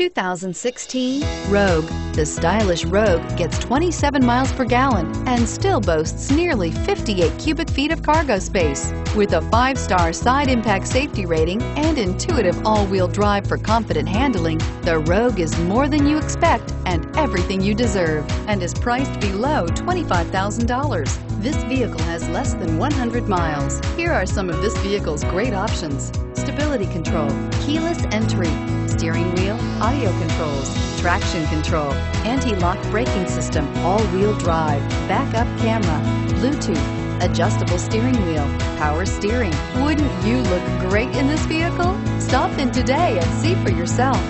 2016 Rogue. The stylish Rogue gets 27 miles per gallon and still boasts nearly 58 cubic feet of cargo space. With a 5-star side impact safety rating and intuitive all-wheel drive for confident handling, the Rogue is more than you expect and everything you deserve, and is priced below $25,000. This vehicle has less than 100 miles. Here are some of this vehicle's great options: stability control, keyless entry, steering wheel audio controls, traction control, anti-lock braking system, all-wheel drive, backup camera, Bluetooth, adjustable steering wheel, power steering. Wouldn't you look great in this vehicle? Stop in today and see for yourself.